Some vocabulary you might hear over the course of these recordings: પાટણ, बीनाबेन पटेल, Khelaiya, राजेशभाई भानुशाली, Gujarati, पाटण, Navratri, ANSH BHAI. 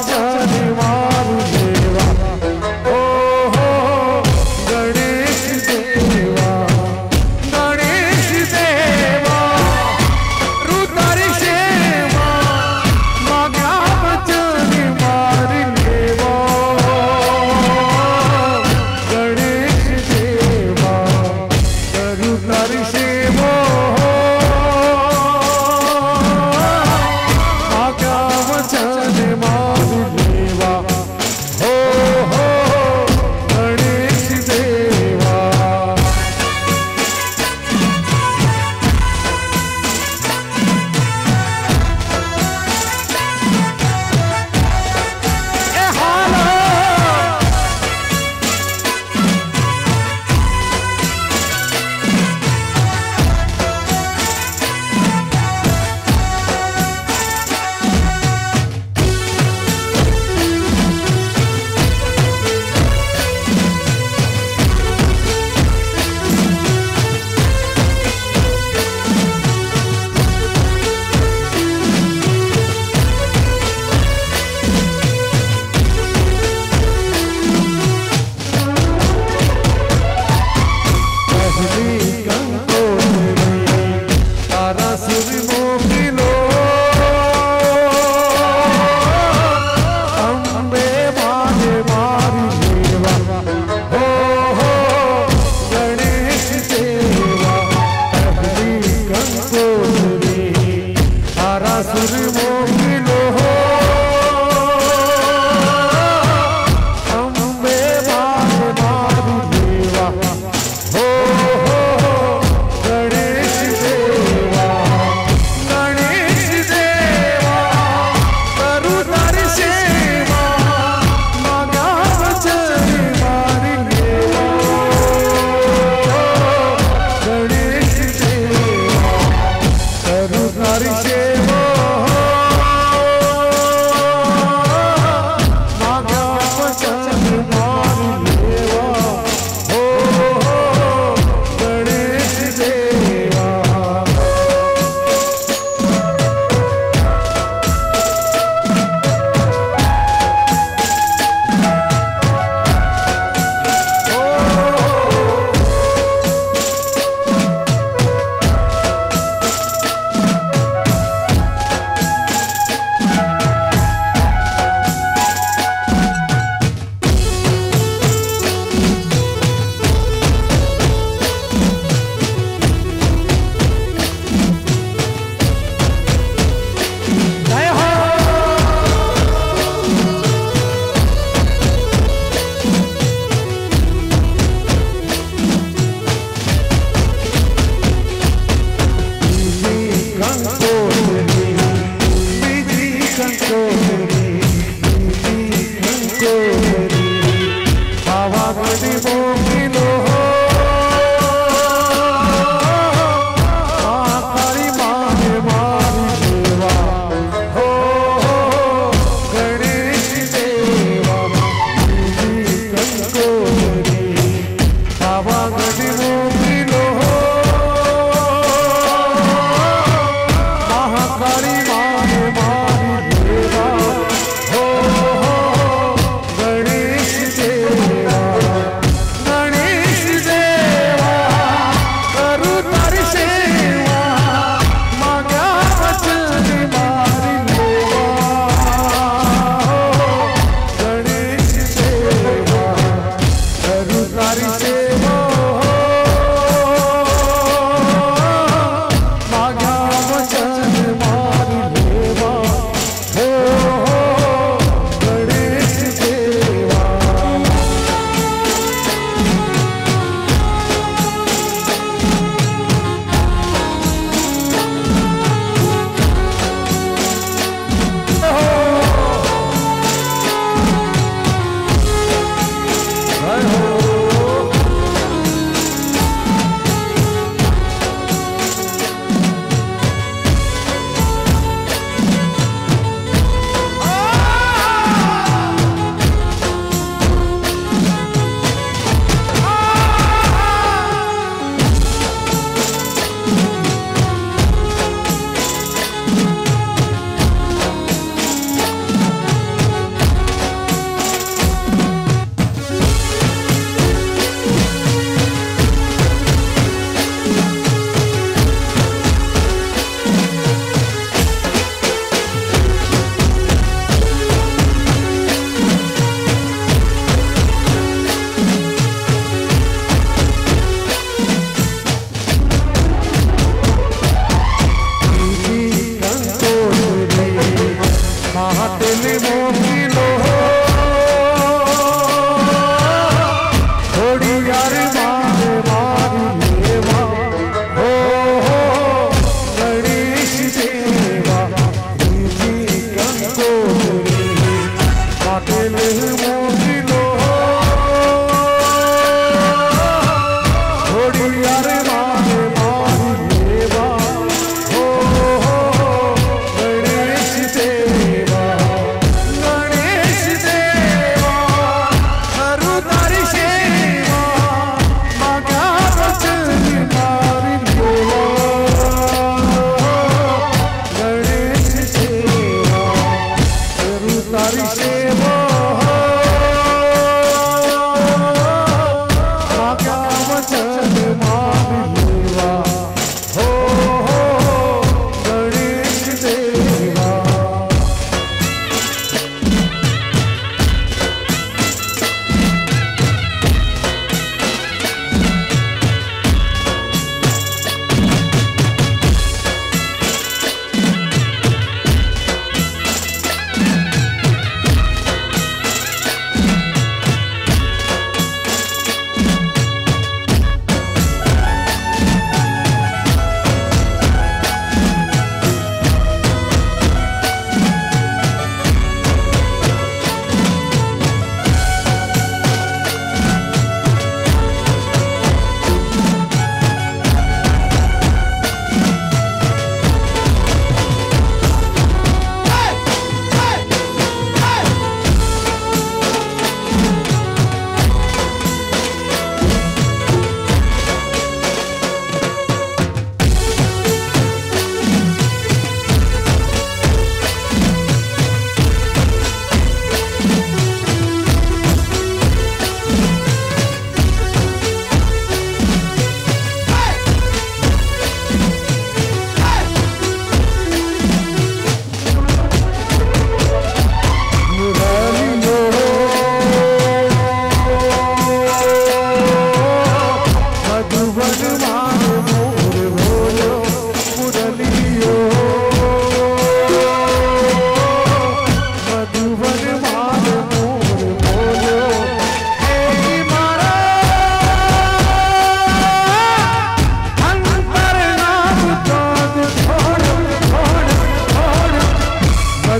I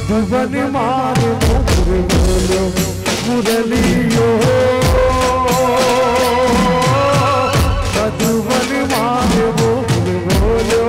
Madhuban मार मोर बोलो मुरलियो, मधुबन मार मोर बोलो।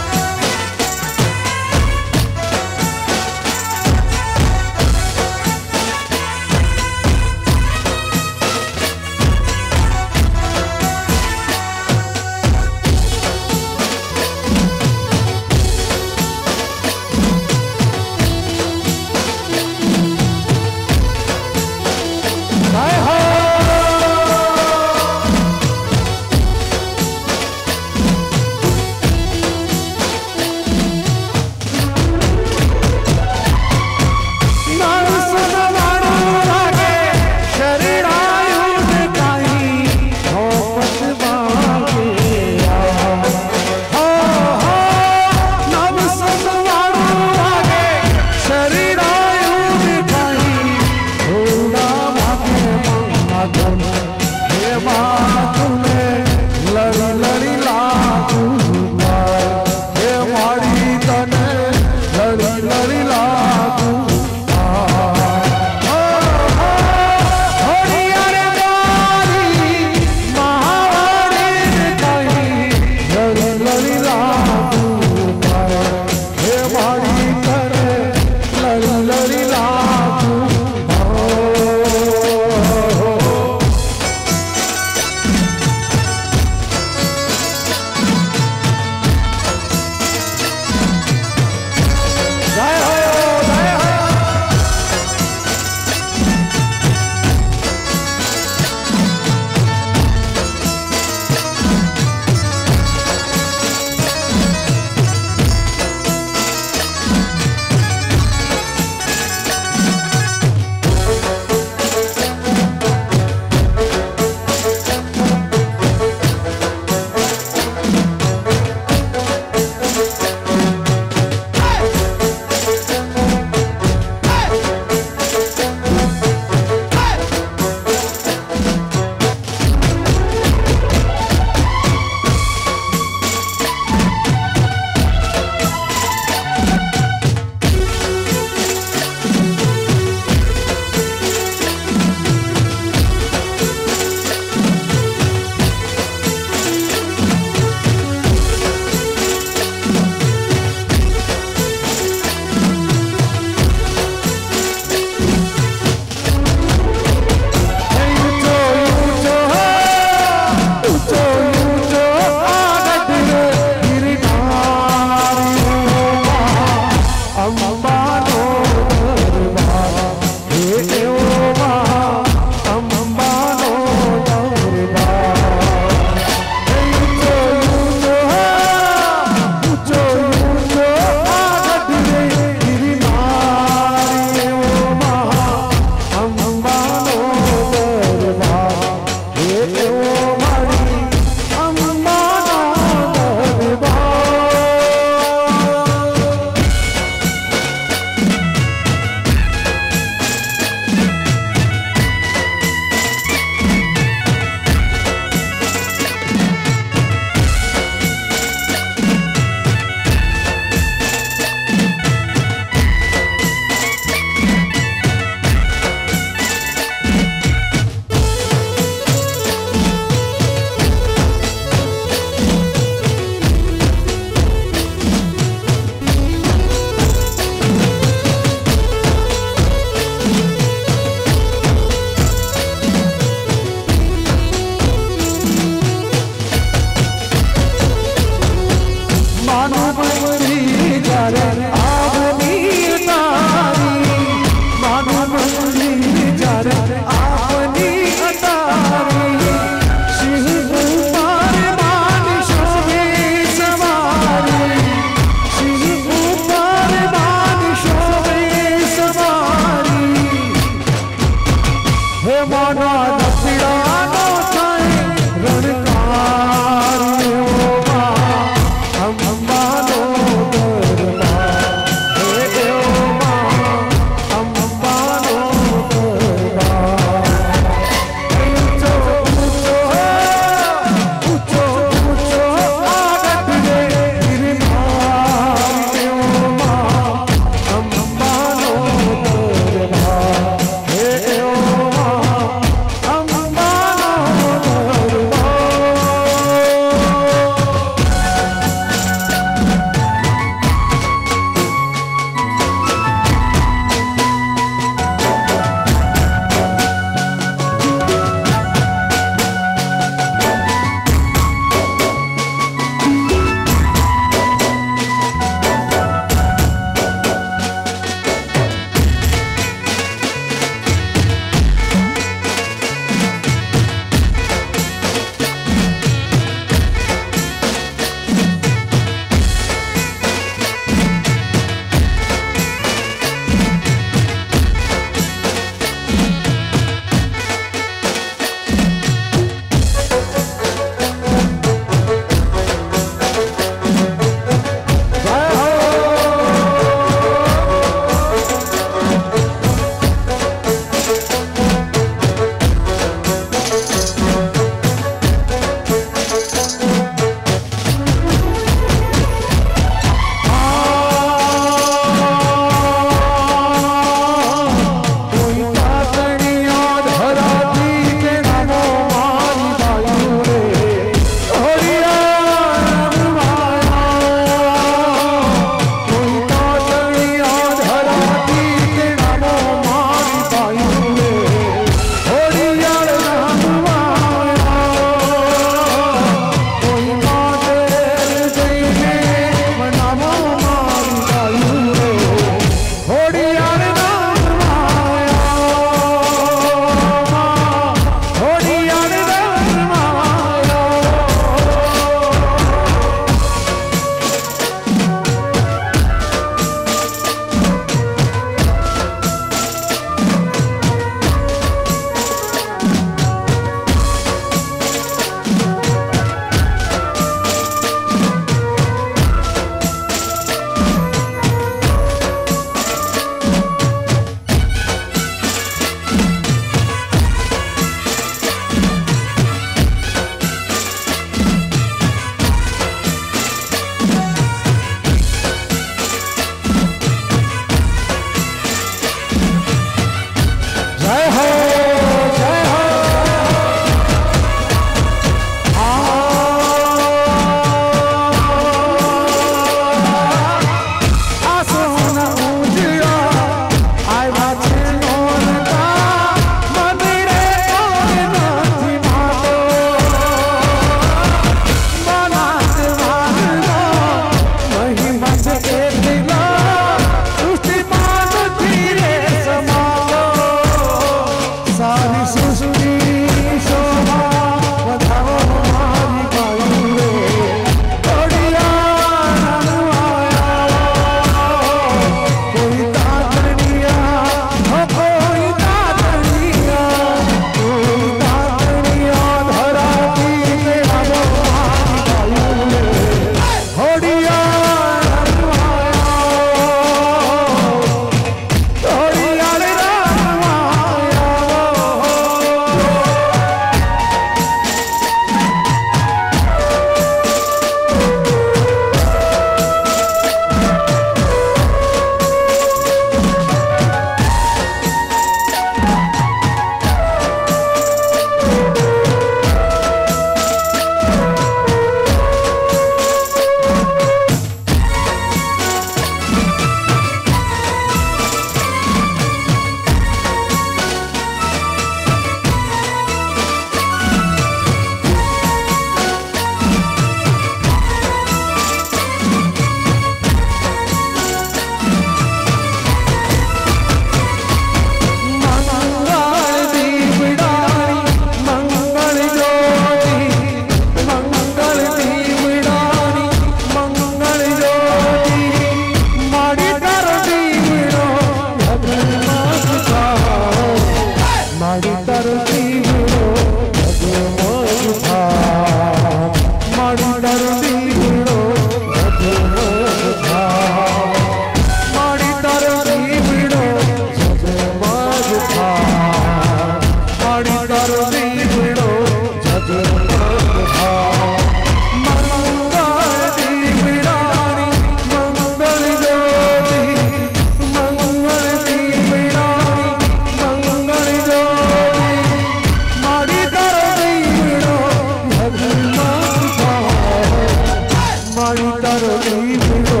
दर्दी मिलो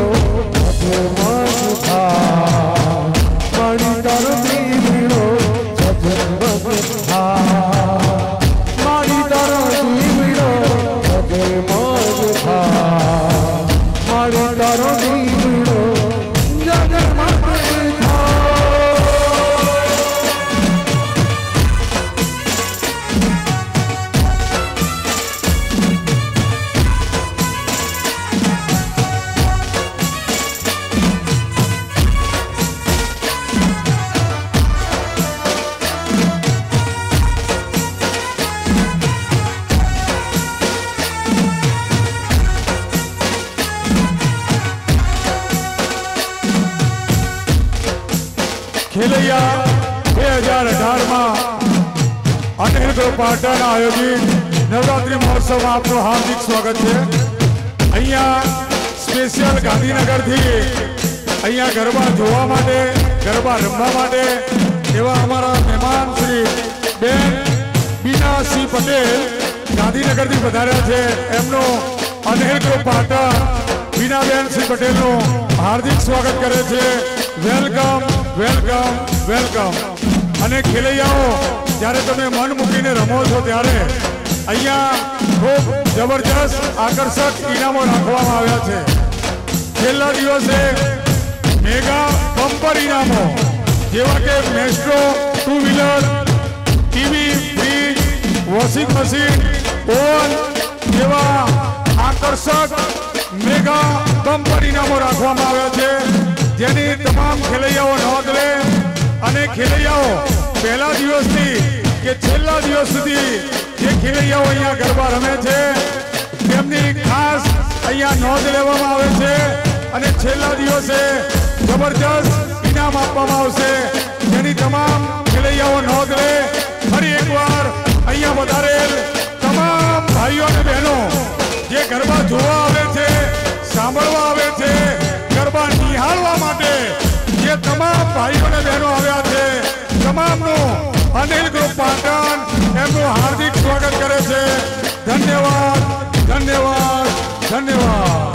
सजे मौजूदा, बड़ी दर्दी मिलो सजे मौजूदा, बड़ी दर्दी मिलो सजे मौजूदा, बड़ी दर्दी मिलो सजे मौजूदा। खेलैया 2018 में अनिल को पाटन आयोजित नवरात्रि महोत्सव में आपको हार्दिक स्वागत है। अहिया स्पेशियल गांधीनगर थी अहिया गरबा जोवा माटे, गरबा रमवा माटे एवा हमारा मेहमान श्री बेन बीनासी पटेल गांधीनगर थी पधार्या छे। एमनो अनिल को पाटन बीनाबेन श्री पटेल नो हार्दिक स्वागत करे छे। Welcome welcome welcome. अने खेलैयाओ ज्यारे तमे मन मूकीने रमो छो त्यारे अहींया खूब जबरदस्त आकर्षक इनामो राखवामां आव्या छे। छेल्ला दिवसे मेगा बम्पर इनामो जेवा के maestro, two wheeler, TV, fridge, washing machine, oven जेवा आकर्षक मेगा बम्पर इनामो राखवामां आव्या छे, जेनी तमाम खेलैयाओ नोंध ले। अने खेलैयाओ पहला दिवस थी के छेल्ला दिवस सुधी जे खेलैयाओ अहींया गरबा रमे छे तेमनी खास अहींया नोंध लेवामां आवे छे अने छेल्ला दिवसे जबरदस्त इनाम आपवामां आवशे, जेनी तमाम खेलैयाओ नोंध ले। फरी एकवार अहींया वधारेल तमाम भाईओ अने बहनो जे गरबा जोवा आवे छे, सांभळवा आवे छे, गरबा निहाळवा माटे जे तमाम भाईओ ने बहनो आव्या छे तमामनो अनिल ग्रुप पाटण एमनो हार्दिक स्वागत करे छे। धन्यवाद धन्यवाद धन्यवाद।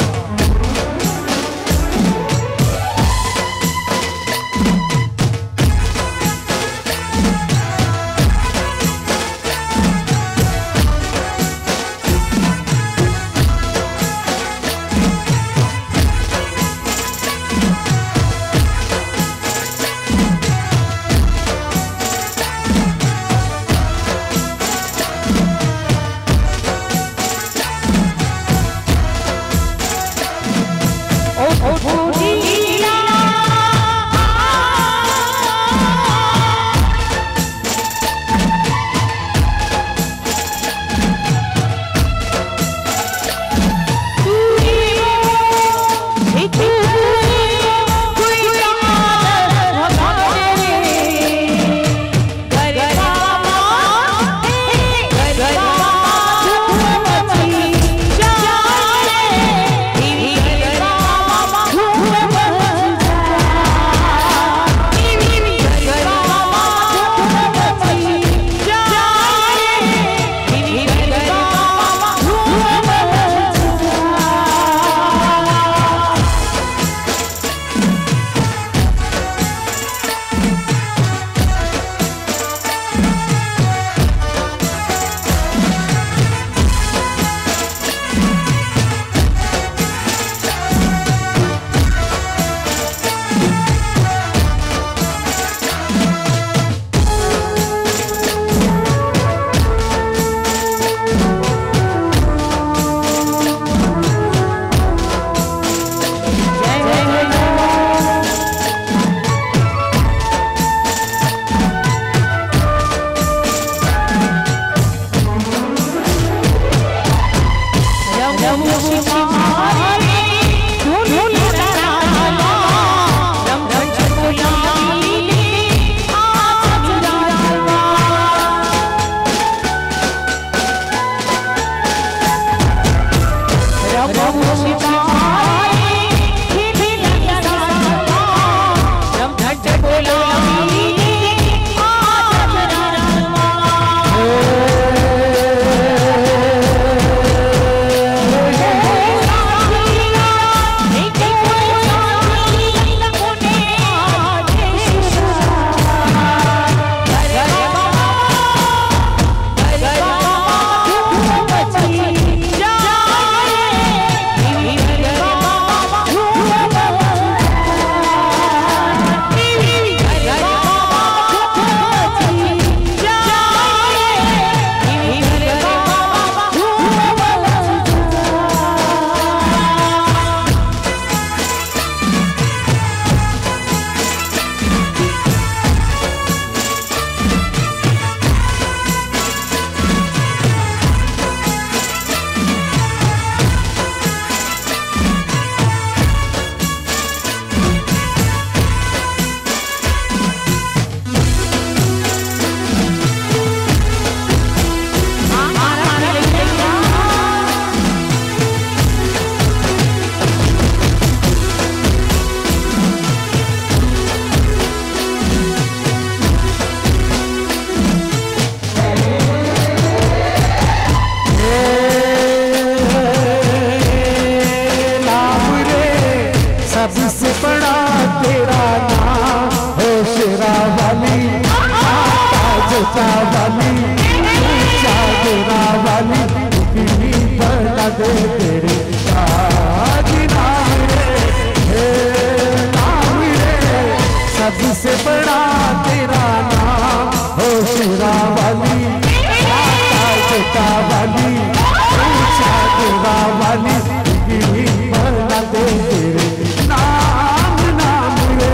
सबसे बड़ा तेरा नाम हो तेरा वाली तेरा वाली तेरा वाली दे तेरे नाम नाम रे।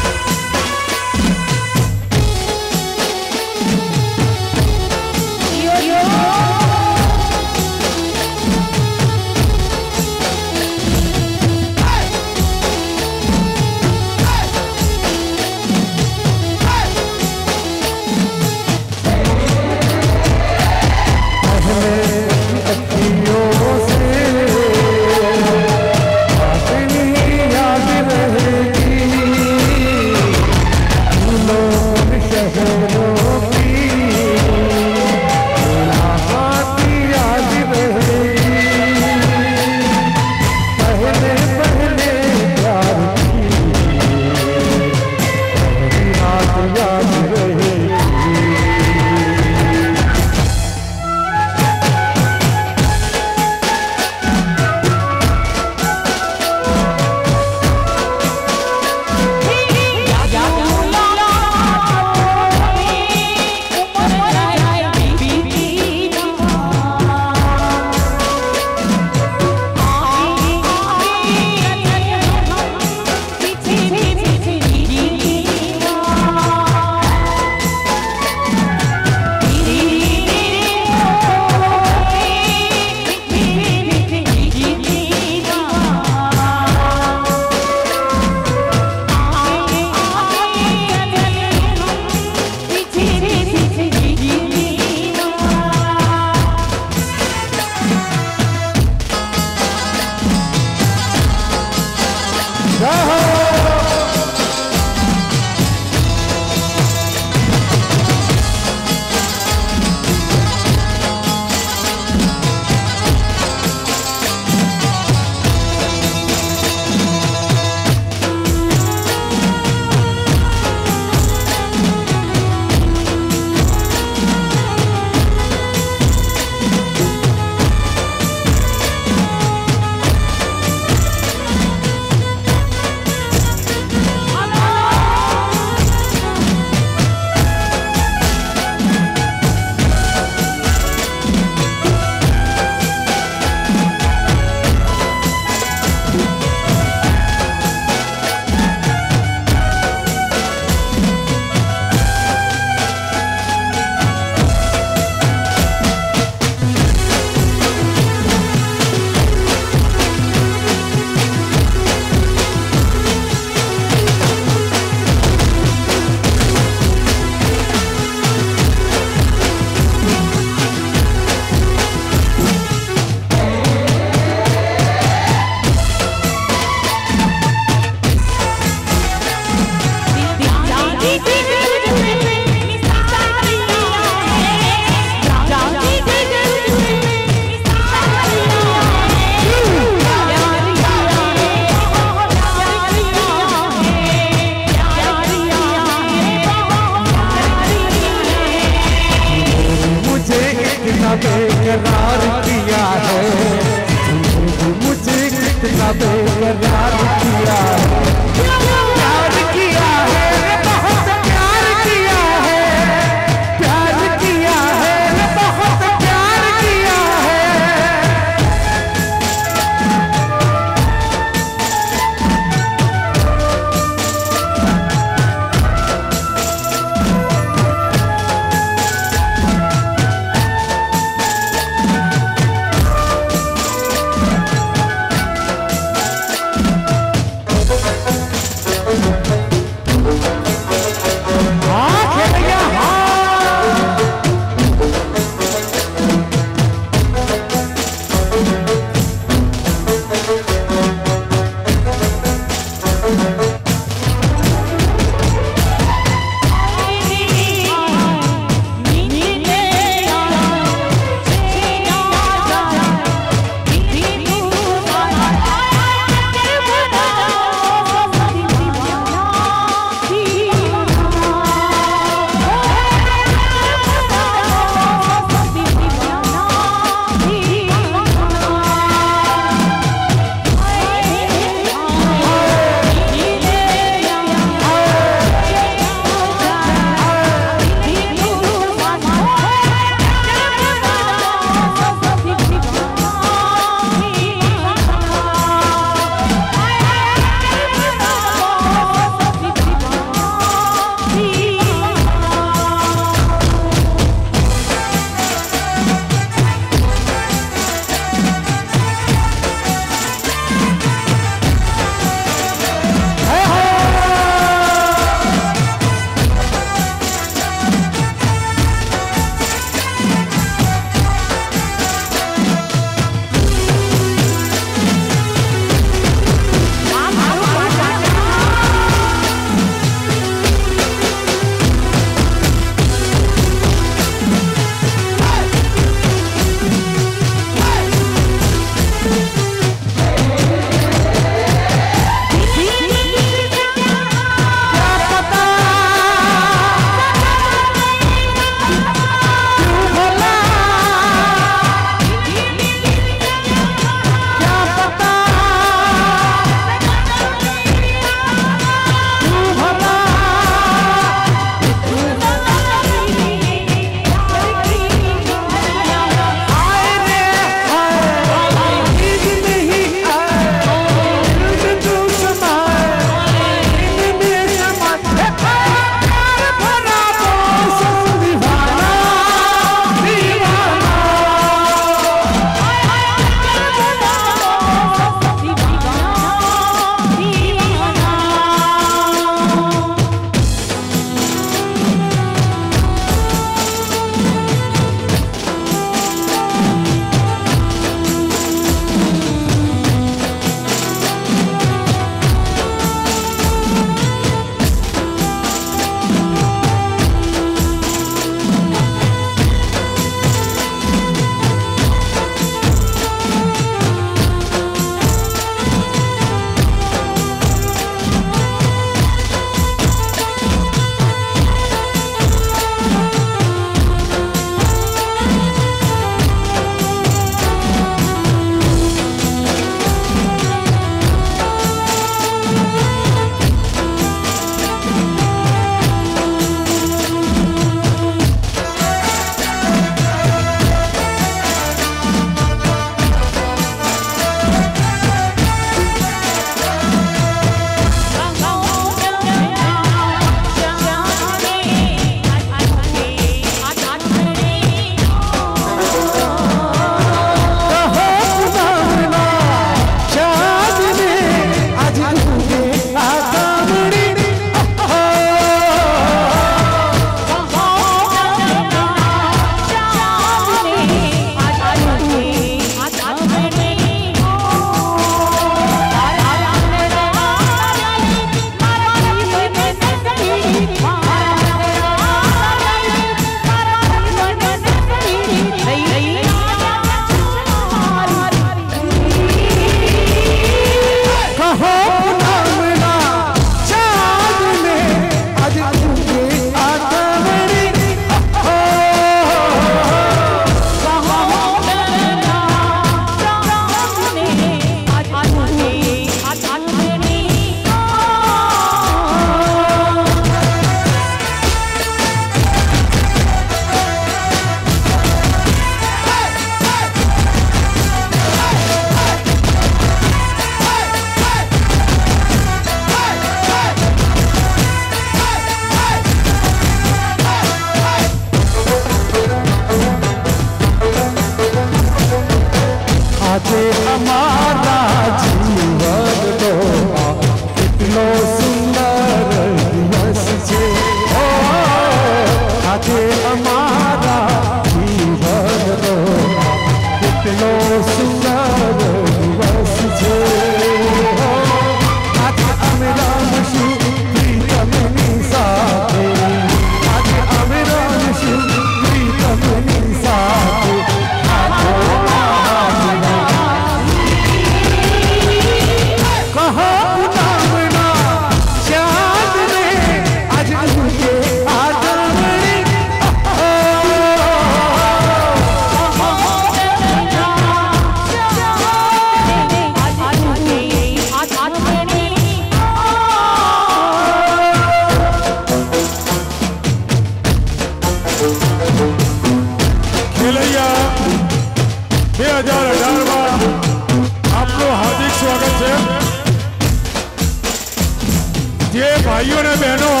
बहनों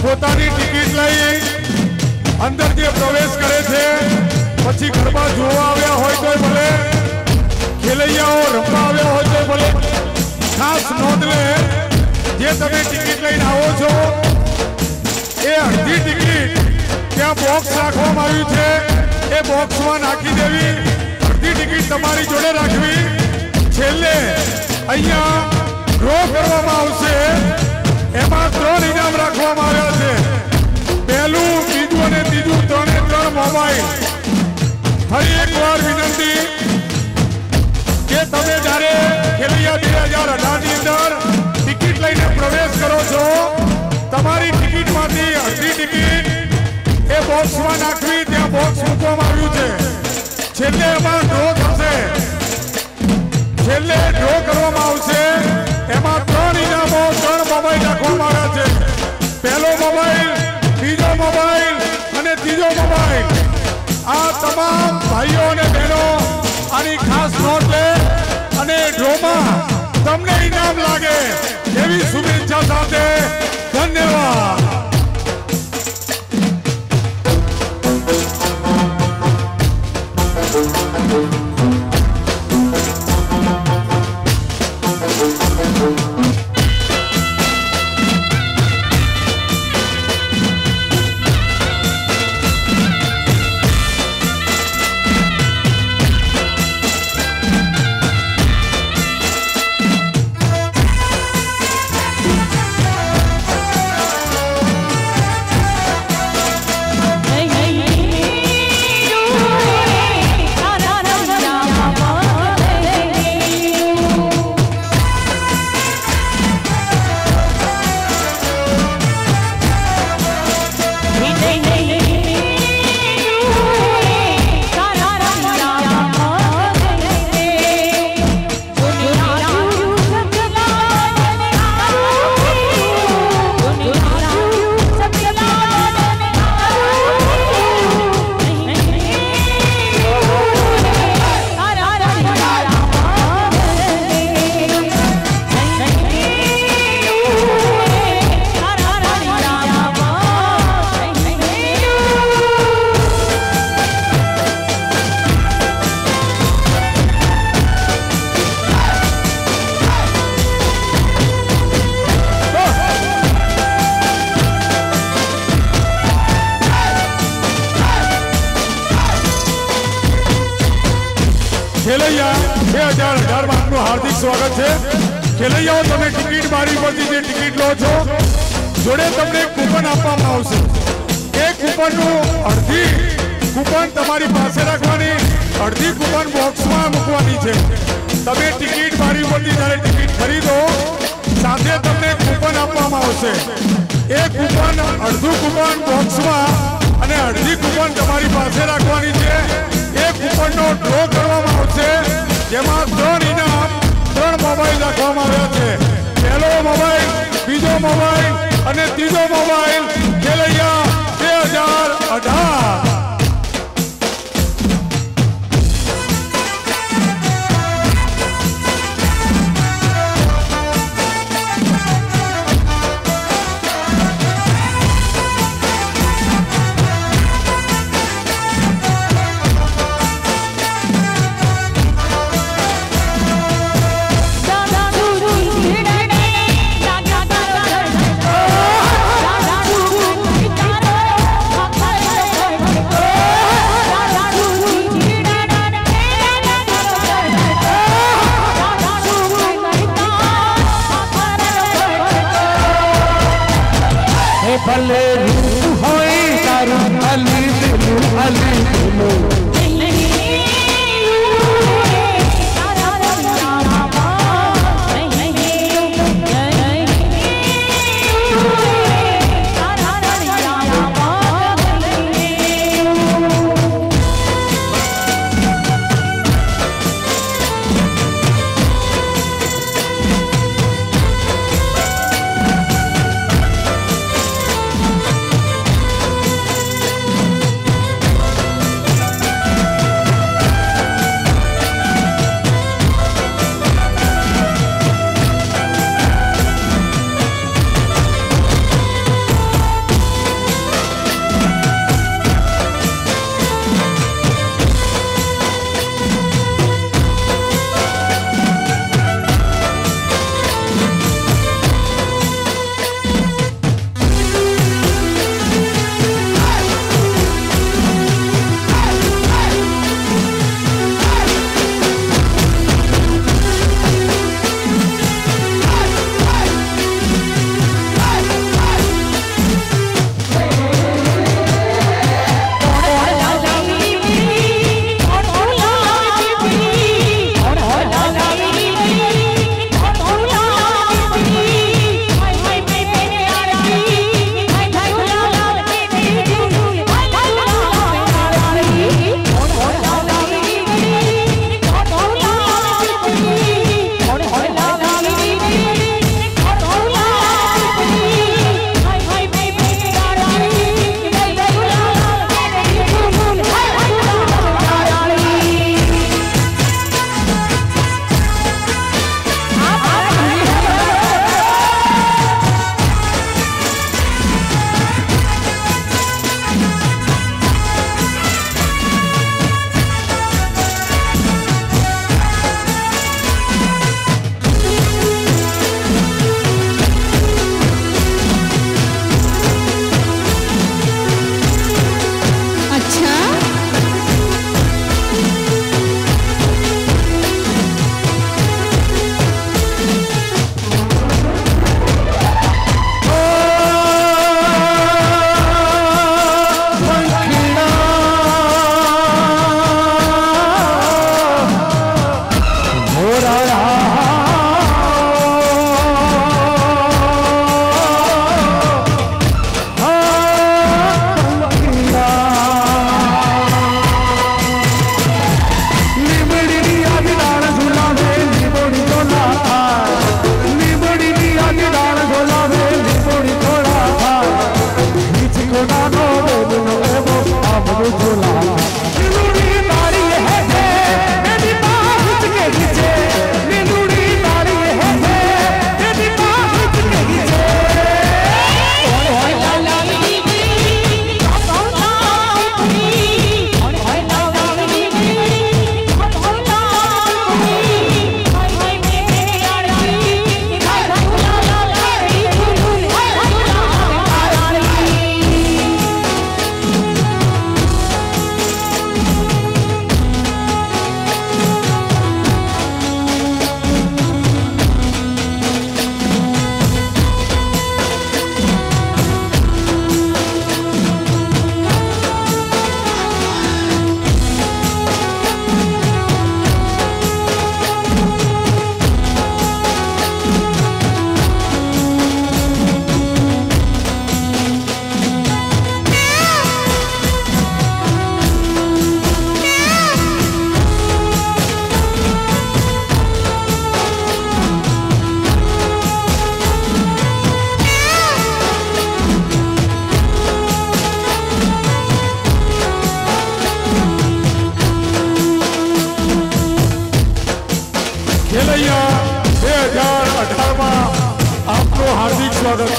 पोतानी टिकट लई अंदर जे प्रवेश करे छे पछी गरबा जोवा आव्या होय तो भले खेलैयाओ रमवा आव्या होय तो भले खास नोंध ले जे तमे टिकट लईने आवो छो ए अर्धी टिकट क्या बॉक्स राखवामां आव्युं छे ए बॉक्स में नाखी देवी अर्धी टिकट तमारी जोड़े राखवी छेल्ले अहींया ड्रो करवामां आवशे एमां त्रण इनाम राखवामां आव्या छे पहेलुं बीजुं अने त्रीजुं त्रणे त्रण मोबाइल फरी एकवार विनंती के तमे जारे खेलैया 2018 ની અંદર ટિકિટ લઈને પ્રવેશ કરો છો તમારી ટિકિટમાંથી અડધી ટિકિટ એ બોક્સમાં નાખવી ત્યાં બોક્સ મૂકવામાં આવ્યું છે છેલ્લે એમાં ડ્રો થશે છેલ્લે ડ્રો કરવામાં આવશે એમાં ત્રણ ઇનામો मोबाइल रखवा है पहलो मोबाइल बीजो मोबाइल अने तीजो मोबाइल आ तमाम भाईओ ने बहनों आनी खास नोट ले अने ड्रोमा तमने इनाम लागे एवी शुभेच्छा साथे धन्यवाद। खेलैया 2018 में आपको हार्दिक स्वागत है। खेलैया तब टिकीट बारी पर टिकीट लो छो जोड़े तमने कूपन आपवामां आवशे ए कूपन अर्धी कूपन तमारी पासे राखवानी अर्धी कूपन बॉक्स में मूकवानी है। तब टिकीट बारी पर जब टिकीट खरीदो साथ तमने कूपन आपवामां आवशे ए कूपन अर्धु कूपन बॉक्स में अने अर्धी कूपन तमारी पासे राखवानी है। एक कूपन नो ड्रो करवामां आवशे जेमां त्रण इनाम त्रण मोबाइल राखवामां आव्या छे पहलो मोबाइल बीजो मोबाइल अने तीजो मोबाइल खेलैया 2018। भले रूप होए तारू अली दिलू अली दिलू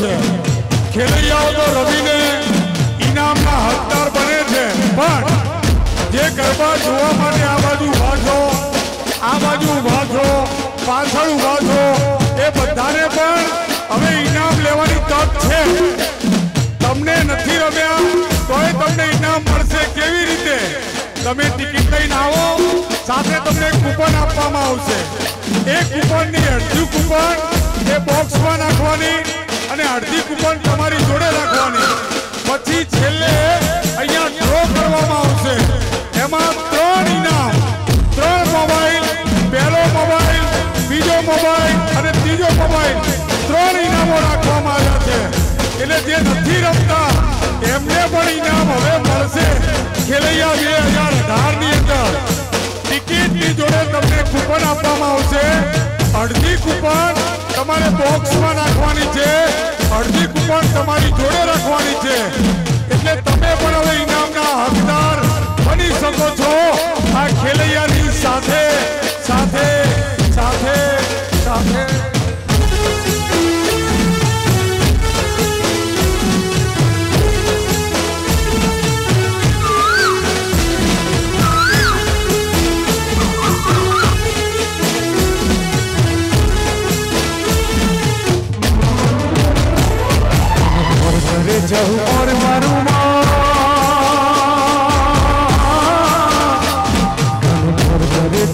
छे। खेलैया तो रवि ने इनाम ना हकदार बने छे, पण जे गरबा જોવા માટે આ बाजू ઉભા છો, આ बाजू ઉભા છો, પાછળ ઉભા છો, એ બધાને પણ હવે इनाम લેવાની તક છે। તમને નથી રમ્યા તોય તમને इनाम મળશે। કેવી રીતે? તમે ટિકિટ લઈને આવો, સાથે તમને કૂપન આપવામાં આવશે। એ કૂપનની અડધી કૂપન એ બોક્સમાં નાખવાની અને અડધી કૂપન તમારી જોડે રાખવાની। પછી છેલ્લે અહીંયા ડ્રો કરવામાં આવશે। એમાં ત્રણ ઇનામ, ત્રણ મોબાઈલ, પહેલો મોબાઈલ, બીજો મોબાઈલ અને ત્રીજો મોબાઈલ, ત્રણ ઇનામો રાખવામાં આવ્યા છે। એટલે જે નથી રમતા એમને પણ ઇનામ હવે મળશે। ખેલૈયા 2018 ની અંદર ટિકિટની જોડે તમને કૂપન આપવામાં આવશે। અડધી કૂપન તમારે બોક્સમાં નાખવાની છે, અડધી કૂપન તમારી જોડે રાખવાની છે। એટલે તમે પણ હવે ઇનામના હકદાર બની શકો છો। આ ખેલૈયાની સાથે સાથે સાથે સાથે जाऊं और मारूं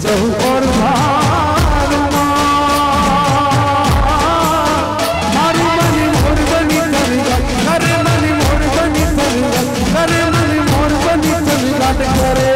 जाऊं और मारूं मारी मनी मोर बनी कर मनी मोर बनी कर मनी मोर बनी करे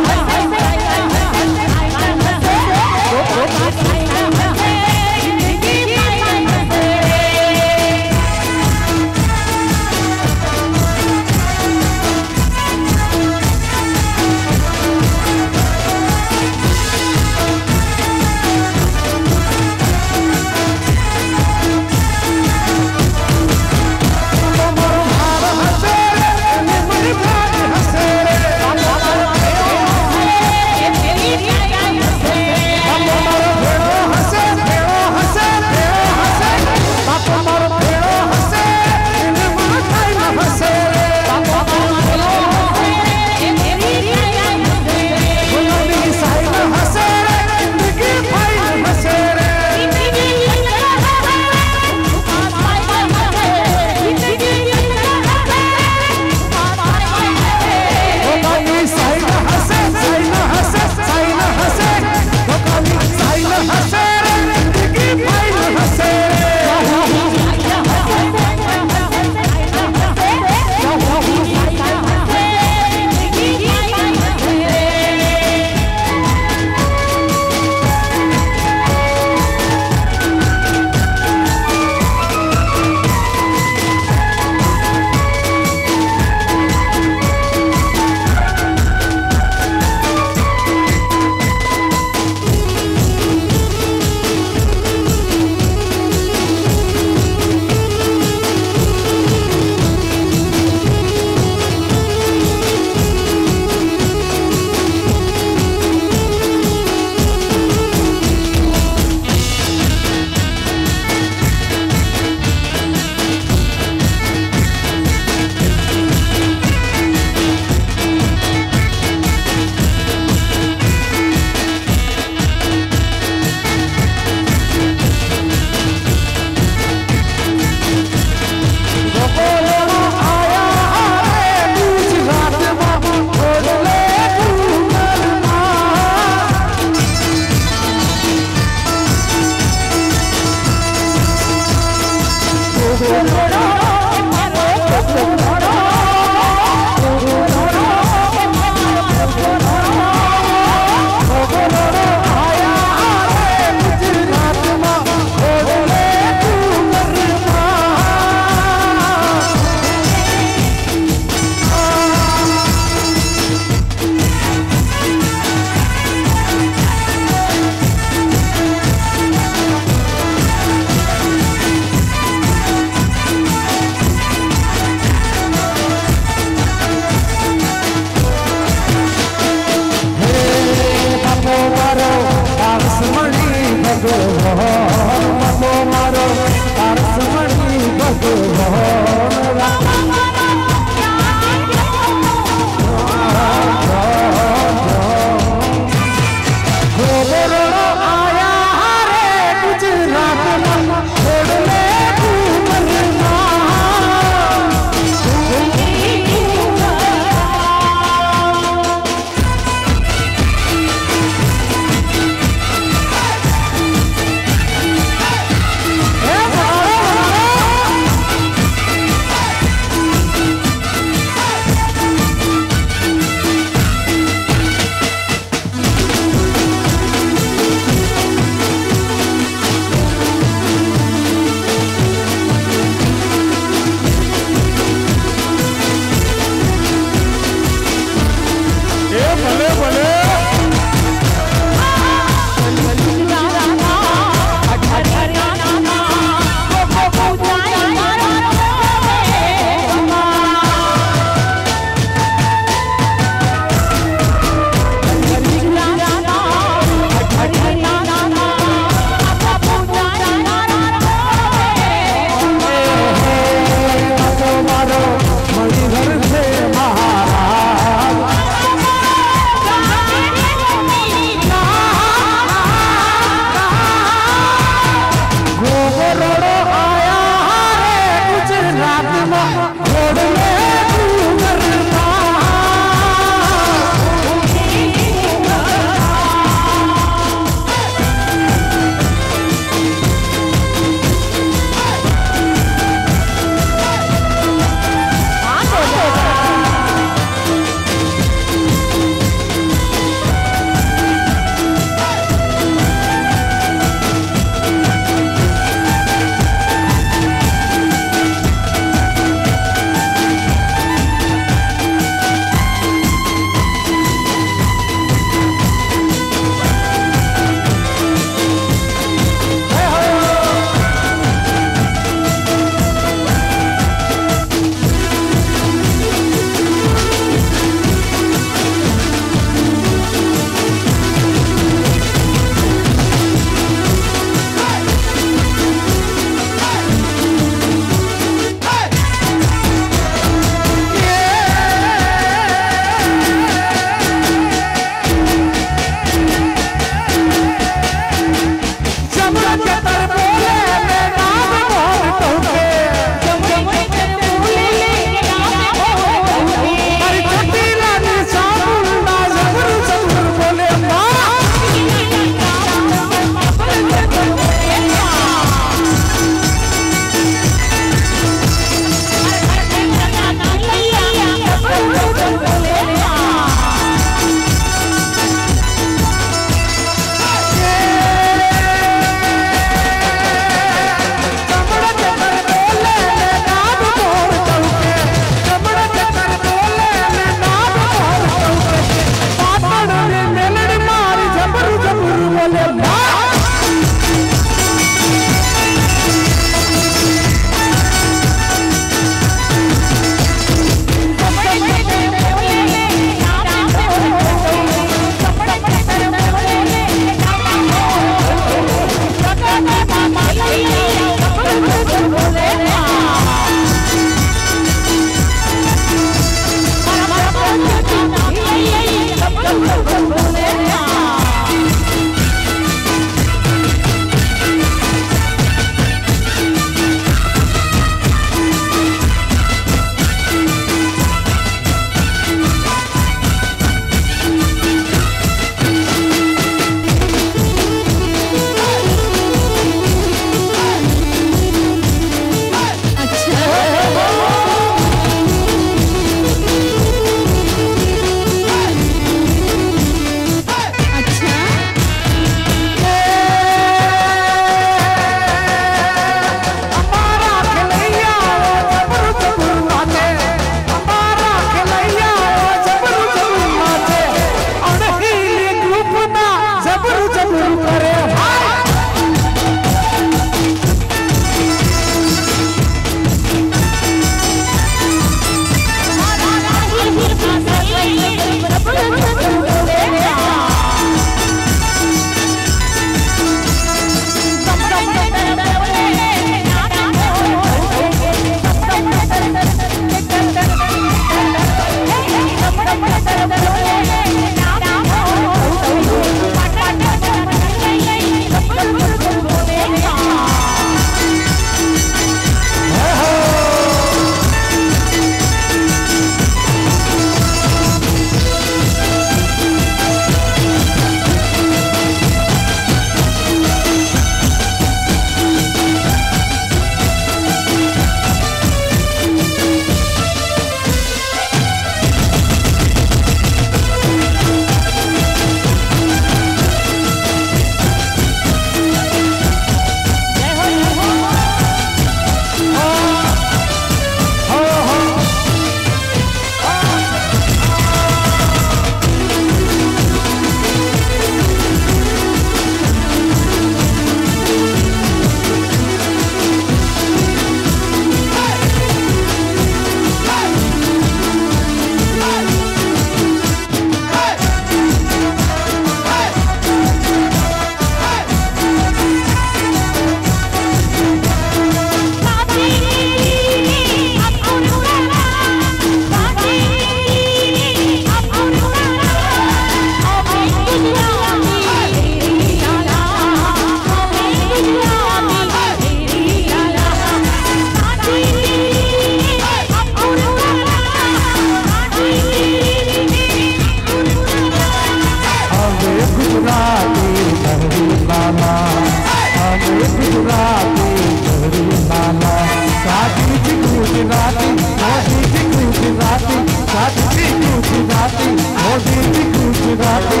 गुजराती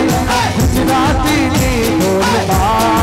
गुजराती ने बोलबाला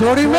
छोड़ी में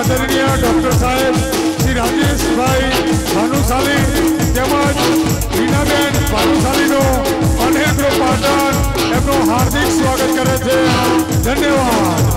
आदरणीय डॉक्टर साहेब श्री राजेशभाई भानुशाली તેમજ વીનાબેન ભાનુશાલીનો અનેકરો પાટણ એમનું હાર્દિક સ્વાગત કરે છે. ધન્યવાદ.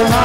I'm